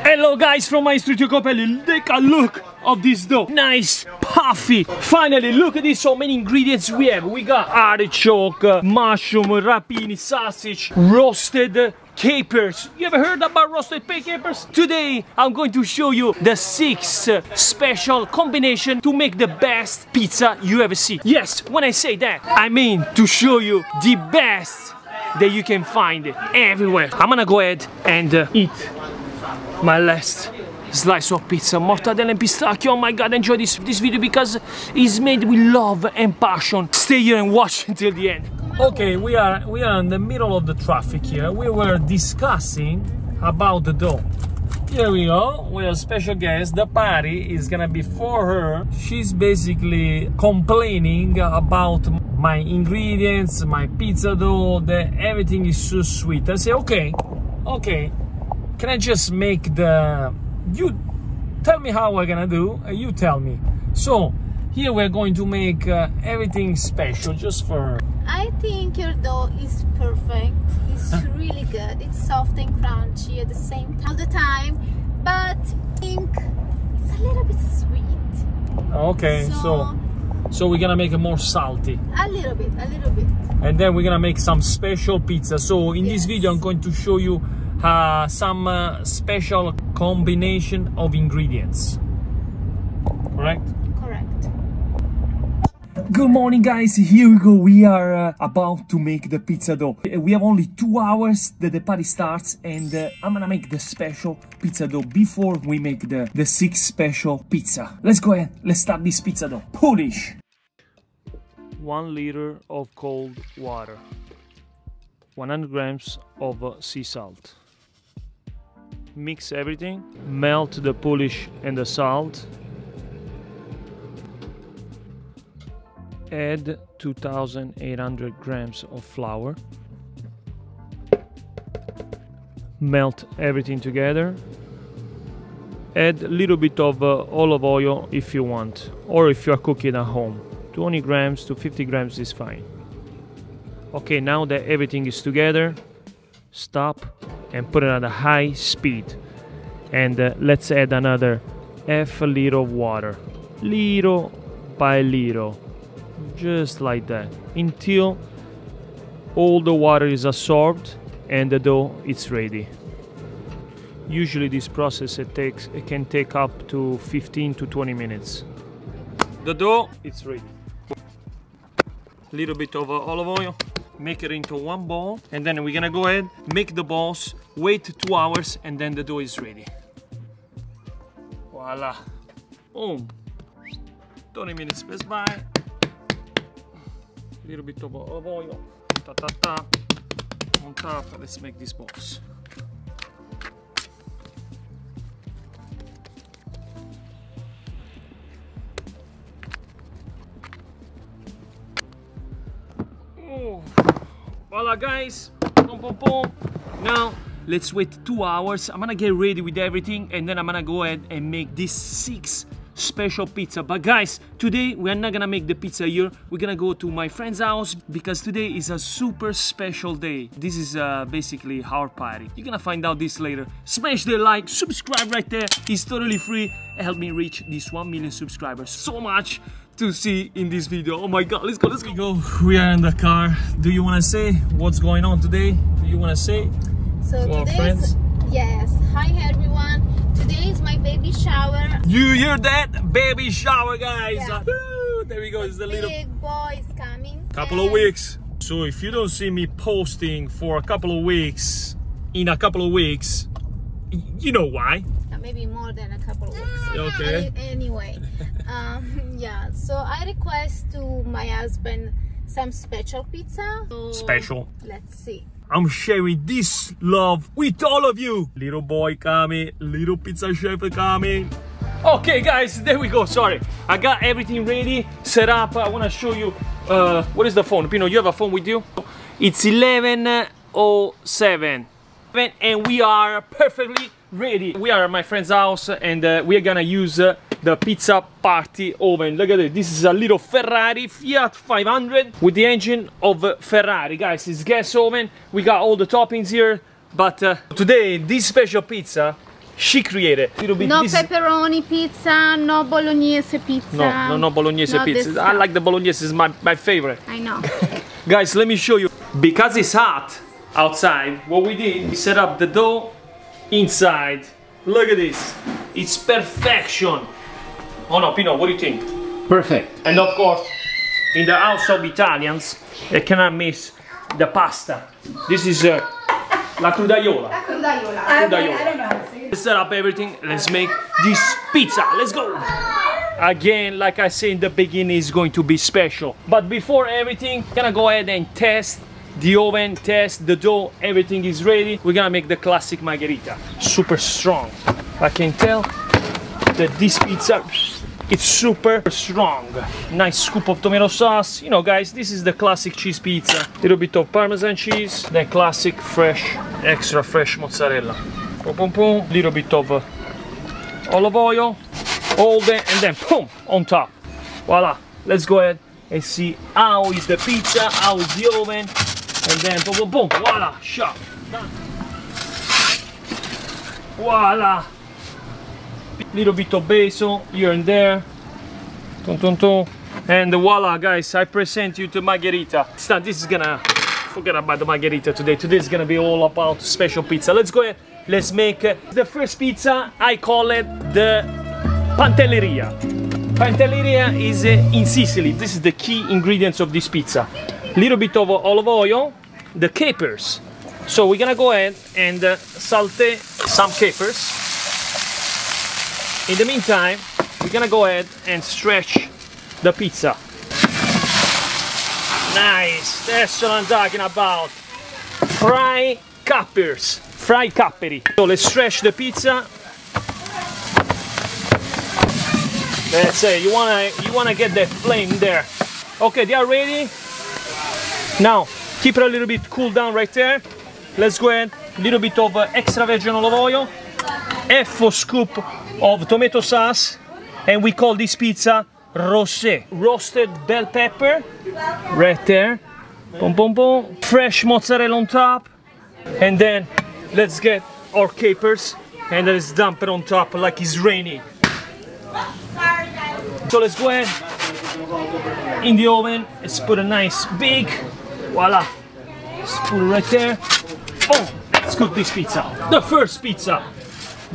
Hello guys from my studio Iacopelli. Take a look of this dough. Nice, puffy. Finally, look at this, so many ingredients we have. We got artichoke, mushroom, rapini, sausage, roasted capers. You ever heard about roasted capers? Today I'm going to show you the 6 special combination to make the best pizza you ever see. Yes, when I say that, I mean to show you the best that you can find everywhere. I'm gonna go ahead and eat my last slice of pizza, mortadella and pistachio. Oh my god, enjoy this video because it's made with love and passion. Stay here and watch until the end. Okay, we are in the middle of the traffic here. We were discussing about the dough. Here we go, we have a special guest. The party is gonna be for her. She's basically complaining about my ingredients, my pizza dough, that everything is so sweet. I say, okay. Can I just make the... You tell me how we're gonna do, you tell me. So, here we're going to make everything special just for her. I think your dough is perfect. It's really good. It's soft and crunchy at the same time, all the time. But I think it's a little bit sweet. Okay, so we're gonna make it more salty. A little bit. And then we're gonna make some special pizza. So, in this video, I'm going to show you some special combination of ingredients, correct? Good morning guys, here we go. We are about to make the pizza dough. We have only 2 hours that the party starts, and I'm gonna make the special pizza dough before we make the 6 special pizza. Let's go ahead, let's start this pizza dough. Polish 1 liter of cold water, 100 grams of sea salt. Mix everything, melt the polish and the salt, add 2,800 grams of flour, melt everything together, add a little bit of olive oil if you want, or if you are cooking at home, 20 grams to 50 grams is fine. Okay, now that everything is together, stop and put it at a high speed, and let's add another half a liter of water, little by little, just like that, until all the water is absorbed and the dough is ready. Usually this process it can take up to 15 to 20 minutes. The dough is ready. A little bit of olive oil, make it into one ball, and then we're gonna go ahead, make the balls, wait 2 hours, and then the dough is ready. Voila. Boom. 20 minutes pass by. A little bit of olive oil. Ta ta ta. On top, let's make these balls. Voila guys, pom pom pom. Now let's wait 2 hours. I'm gonna get ready with everything, and then I'm gonna go ahead and make this 6 special pizza. But guys, today we're not gonna make the pizza here. We're gonna go to my friend's house because today is a super special day. This is basically our party. You're gonna find out this later. Smash the like, subscribe right there. It's totally free. Help me reach this 1 million subscribers. So much to see in this video. Oh my god, let's go. We are in the car. Do you want to say what's going on today? Do you want to say so to our friends? Yes, hi everyone, today is my baby shower. You hear that? Baby shower guys, yeah. There we go, it's the little big boy is coming couple of weeks. So if you don't see me posting for a couple of weeks, in a couple of weeks, you know why. Maybe more than a couple of weeks. Okay. Anyway, yeah, so I request to my husband some special pizza. So special. Let's see. I'm sharing this love with all of you. Little boy coming, little pizza chef coming. Okay guys, there we go, sorry. I got everything ready, set up. I wanna show you, what is the phone? Pino, you have a phone with you? It's 11:07. And we are perfectly ready. We are at my friend's house, and we are gonna use the pizza party oven. Look at it, this is a little Ferrari Fiat 500 with the engine of Ferrari. Guys, it's gas oven, we got all the toppings here, but today this special pizza she created a little bit. No pepperoni pizza, no bolognese pizza. No bolognese pizza. I like the bolognese, is my favorite. I know. Guys, let me show you. Because it's hot outside, what we did, we set up the dough inside. Look at this. It's perfection. Oh no, Pino, what do you think? Perfect. And of course, in the house of Italians, I cannot miss the pasta. This is la crudaiola. La crudaiola. I don't know how to say it. Let's set up everything. Let's make this pizza. Let's go. Again, like I said in the beginning, it's going to be special. But before everything, I'm gonna go ahead and test the oven, test the dough. Everything is ready. We're gonna make the classic margherita. Super strong. I can tell that this pizza, it's super strong. Nice scoop of tomato sauce. You know, guys, this is the classic cheese pizza. Little bit of Parmesan cheese, then classic fresh, extra fresh mozzarella. Boom, boom, boom. Little bit of olive oil, and then boom, on top. Voila. Let's go ahead and see how is the pizza, how is the oven, and then boom, boom, boom. Voila, shop. Done. Voila. Little bit of basil here and there, ton, ton, ton. And voila, guys, I present you to margherita. This is gonna, forget about the margherita today. Today is gonna be all about special pizza. Let's go ahead, let's make the first pizza. I call it the Pantelleria. Pantelleria is in Sicily. This is the key ingredients of this pizza. Little bit of olive oil, the capers. So we're gonna go ahead and saute some capers. In the meantime, we're gonna go ahead and stretch the pizza. Nice, that's what I'm talking about. Fry capers, fry caperi. So let's stretch the pizza. That's it. You wanna get that flame there. Okay, they are ready. Now keep it a little bit cool down right there. Let's go ahead, a little bit of extra virgin olive oil, half a scoop of tomato sauce, and we call this pizza rosé. Roasted bell pepper right there, boom, boom, boom. Fresh mozzarella on top, and then let's get our capers and let's dump it on top like it's raining. So let's go ahead in the oven, let's put a nice big, voila, let's put it right there. Oh, let's cook this pizza, the first pizza.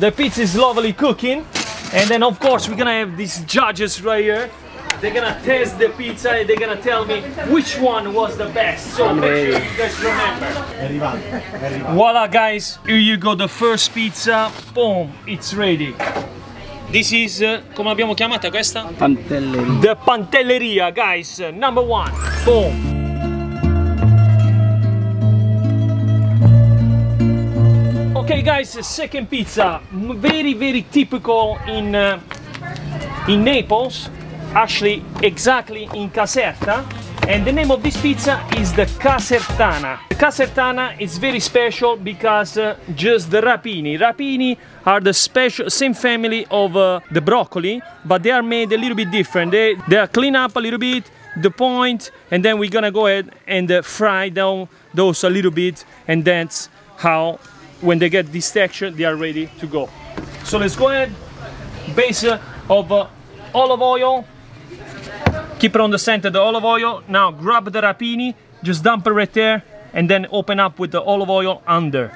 The pizza is lovely cooking, and then of course we're gonna have these judges right here. They're gonna taste the pizza and they're gonna tell me which one was the best. So make sure you guys remember. Voila, guys, here you go, the first pizza. Boom, it's ready. This is, come l'abbiamo chiamata questa? Pantelleria. The Pantelleria, guys, number one. Boom. Okay, guys, second pizza, very typical in Naples, actually exactly in Caserta, and the name of this pizza is the Casertana. The Casertana is very special because just the rapini. Rapini are the special, same family of the broccoli, but they are made a little bit different. They are cleaned up a little bit, the point, and then we're gonna go ahead and fry down those a little bit, and that's how. When they get this texture, they are ready to go. So let's go ahead, base of olive oil, keep it on the center of the olive oil. Now grab the rapini, just dump it right there, and then open up with the olive oil under.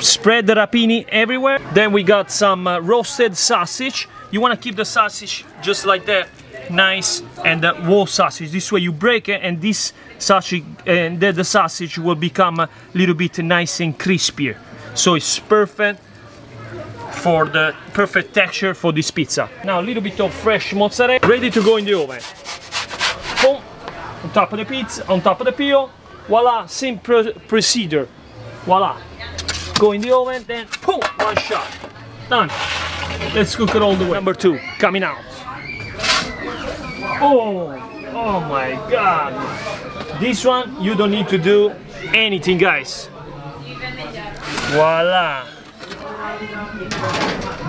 Spread the rapini everywhere. Then we got some roasted sausage. You wanna keep the sausage just like that, nice, and the whole sausage. This way you break it, and this sausage, and then the sausage will become a little bit nice and crispier. So it's perfect for the perfect texture for this pizza. Now a little bit of fresh mozzarella, ready to go in the oven. Boom, on top of the pizza, on top of the peel. Voila, same procedure. Voila, go in the oven, then boom, one shot, done. Let's cook it all the way. Number two, coming out. Oh my God. This one, you don't need to do anything, guys. Voila.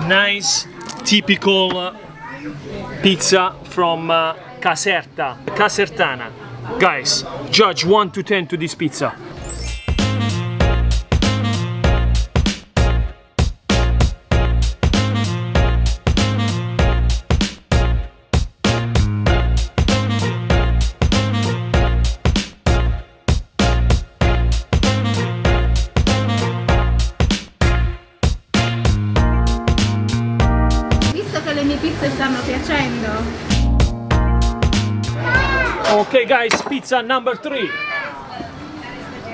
Nice, typical pizza from Caserta, Casertana. Guys, judge 1 to 10 to this pizza. le mie pizze stanno piacendo. Okay guys, pizza number 3.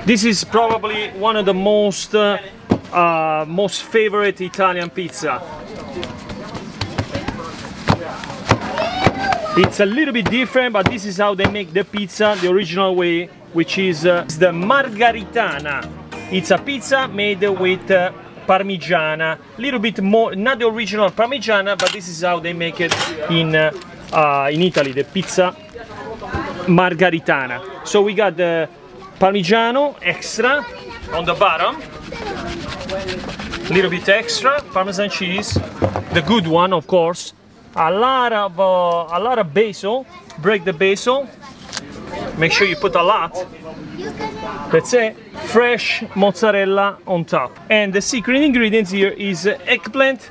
This is probably one of the most favorite Italian pizza. It's a little bit different, but this is how they make the pizza the original way, which is the Margheritana. It's a pizza made with parmigiana, a little bit more, not the original parmigiana, but this is how they make it in Italy, the pizza Margheritana. So we got the parmigiano extra on the bottom, a little bit extra parmesan cheese, the good one of course, a lot of basil. Break the basil, make sure you put a lot. That's it. Fresh mozzarella on top, and the secret ingredient here is eggplant,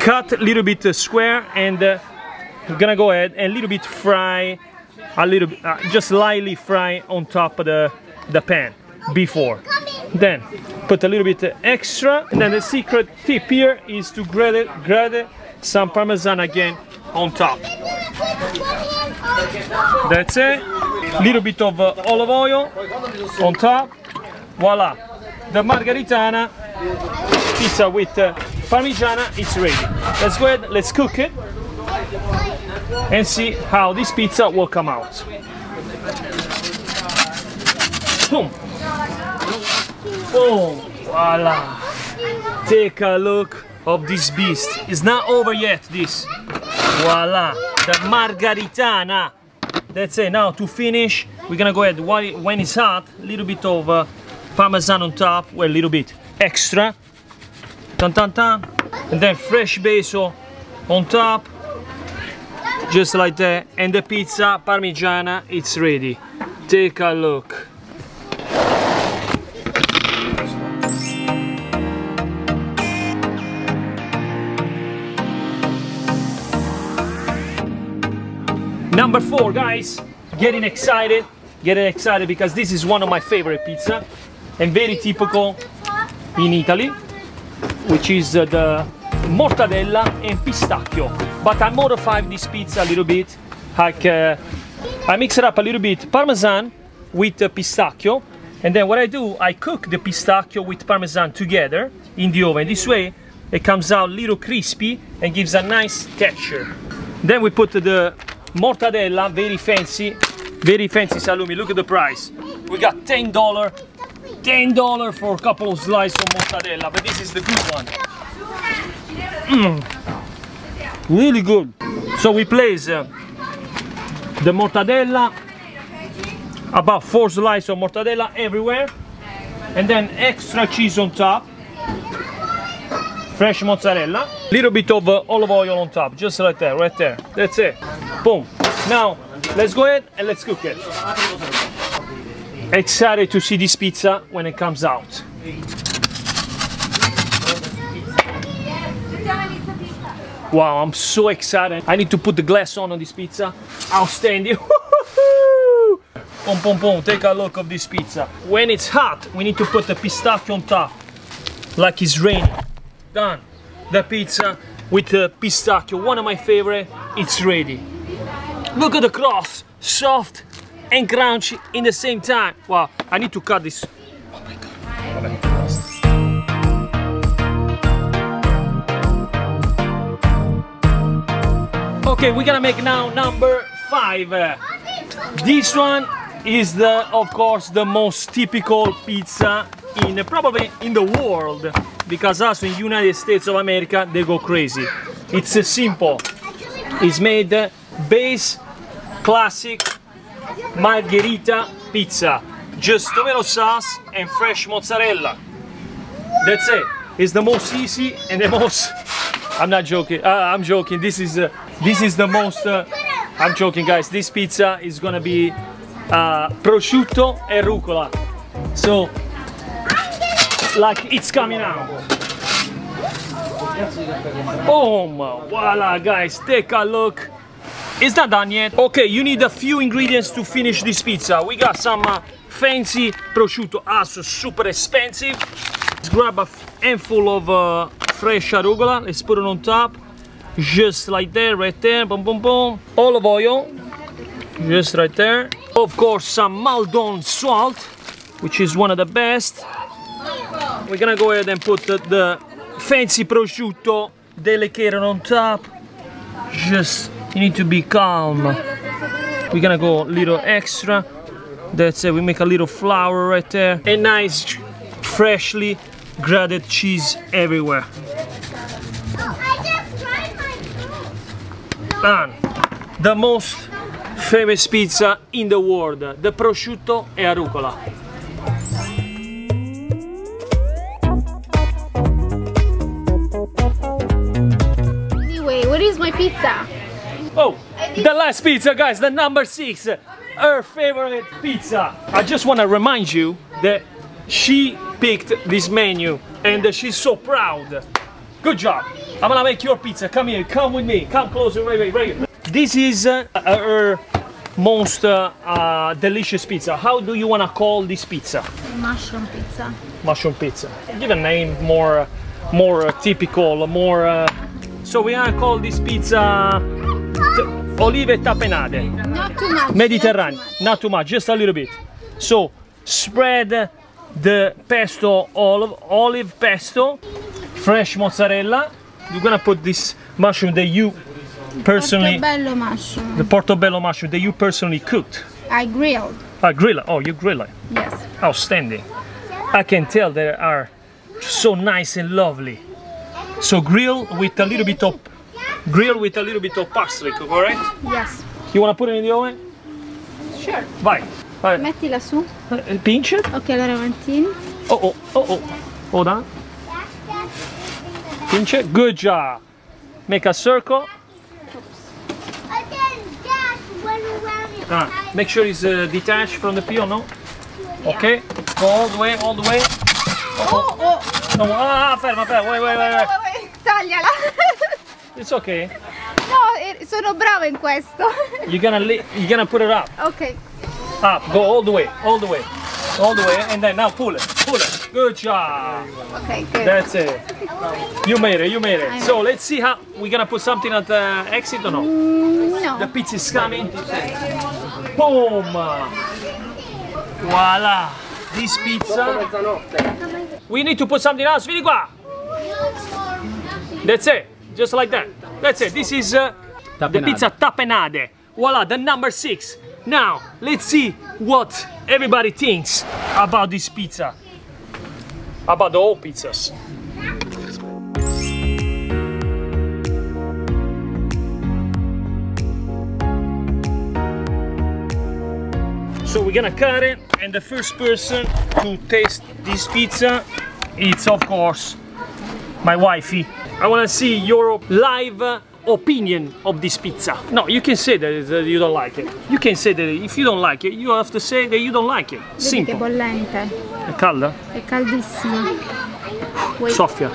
cut a little bit square, and we're gonna go ahead and a little bit fry, a little bit, just lightly fry on top of the pan before. Then put a little bit extra, and then the secret tip here is to grate some parmesan again on top. That's it. Little bit of olive oil on top. Voila, the Margheritana pizza with parmigiana is ready. Let's go ahead, let's cook it and see how this pizza will come out. Boom. Boom. Voila. Take a look of this beast. It's not over yet, this. Voila, the Margheritana. That's it. Now to finish, we're gonna go ahead, when it's hot, a little bit of parmesan on top, well, a little bit extra, tan tan tan, and then fresh basil on top, just like that, and the pizza parmigiana, it's ready. Take a look. Number 4, guys, getting excited because this is one of my favorite pizza and very typical in Italy, which is the mortadella and pistachio. But I modified this pizza a little bit. Like, I mix it up a little bit, parmesan with pistachio, and then what I do, I cook the pistachio with parmesan together in the oven. This way, it comes out a little crispy and gives a nice texture. Then we put the mortadella, very fancy salumi. Look at the price. We got $10 for a couple of slices of mortadella, but this is the good one. Really good. So we place the mortadella, about 4 slices of mortadella everywhere, and then extra cheese on top, fresh mozzarella, little bit of olive oil on top, just like that, right there. That's it. Boom. Now let's go ahead and let's cook it. Excited to see this pizza when it comes out. Wow, I'm so excited. I need to put the glass on this pizza. Outstanding. Pom pom pom. Take a look of this pizza. When it's hot, we need to put the pistachio on top, like it's raining. Done. The pizza with the pistachio, one of my favorite, it's ready. Look at the crust, soft and crunchy in the same time. Wow, I need to cut this. Oh my God. Okay, we're gonna make now number 5. This one is of course the most typical pizza probably in the world, because also in the United States of America they go crazy. It's simple. It's made base classic margherita pizza, just tomato sauce and fresh mozzarella. That's it. It's the most easy and the most. I'm not joking. I'm joking. This is the most. I'm joking, guys. This pizza is gonna be prosciutto e rucola. So. Like it's coming out. Boom! Voila, guys, take a look. It's not done yet. Okay, you need a few ingredients to finish this pizza. We got some fancy prosciutto, also super expensive. Let's grab a handful of fresh arugula. Let's put it on top. just like that, right there, boom, boom, boom. Olive oil, just right there. Of course, some Maldon salt, which is one of the best. We're gonna go ahead and put the fancy prosciutto delicato on top. Just, you need to be calm. We're gonna go a little extra. That's it, we make a little flour right there. And nice, freshly grated cheese everywhere. Done. The most famous pizza in the world, the prosciutto e rucola. Anyway, what is my pizza? Oh, the last pizza, guys, the number 6, her favorite pizza. I just want to remind you that she picked this menu and she's so proud. Good job. I'm gonna make your pizza. Come here, come with me. Come closer, right. This is her most delicious pizza. How do you wanna call this pizza? Mushroom pizza. Mushroom pizza. Give a name more typical, more... So we gonna call this pizza olive tapenade. Not too much. Mediterranean. Not too much, just a little bit. So spread the pesto, olive pesto, fresh mozzarella. You're gonna put this mushroom that you personally... Portobello mushroom. The portobello mushroom that you personally cooked. I grilled. I grilled. Oh, you grilled it. Yes. Outstanding. I can tell they are so nice and lovely. So grill with a little bit of parsley, correct? Yes. You wanna put it in the oven? Sure. Vai. Vai. Mettila su. Pinch it. Ok, allora mantini. Oh. Hold on. Pinch it. Good job. Make a circle. Ah, make sure it's detached from the peel, no? Yeah. Okay. Go all the way. Oh. No, ferma. Wait. Tagliala. It's okay. No, sono brava in questo. You're gonna put it up. Okay. Up. Go all the way, and then now pull it. Good job. Okay, good. That's it. You made it. I so let's see how we're gonna put something at the exit or no? No. The pizza is coming. Boom. Voila. This pizza. We need to put something else. Vieni qua. That's it. Just like that. That's it. This is the pizza tapenade. Voila. The number 6. Now let's see what everybody thinks about this pizza. About the whole pizzas. So we're gonna cut it, and the first person to taste this pizza, it's of course my wifey. I wanna see your live opinion of this pizza. No, you can say that you don't like it. You can say that if you don't like it, you have to say that you don't like it. Simple. È calda? È caldissima. Soffia.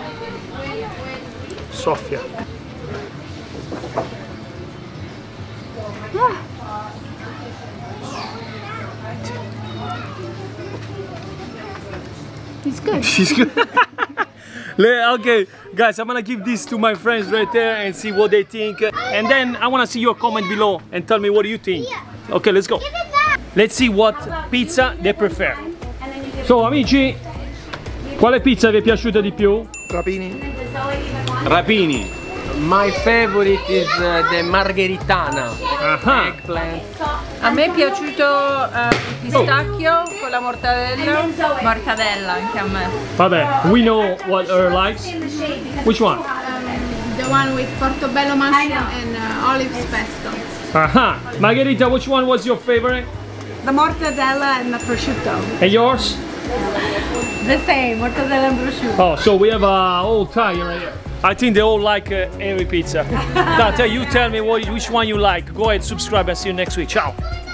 It's good. She's good. Okay, guys, I'm gonna give this to my friends right there and see what they think. And then I wanna see your comment below and tell me what you think. Okay, let's go. Let's see what pizza they prefer. So, amici, quale pizza vi è piaciuta di più? Rapini. My favorite is the Margheritana. Uh-huh. Eggplant. A me è piaciuto pistacchio con la mortadella. Mortadella anche a me. Vabbè, we know what her likes. Which one? The one with portobello mushroom and olives pesto. Aha. Uh-huh. Margherita, which one was your favorite? The mortadella and the prosciutto. And yours? The same, mortadella and prosciutto. Oh, so we have a whole tie right here. I think they all like every pizza. Tata, you tell me which one you like. Go ahead, subscribe, and see you next week. Ciao.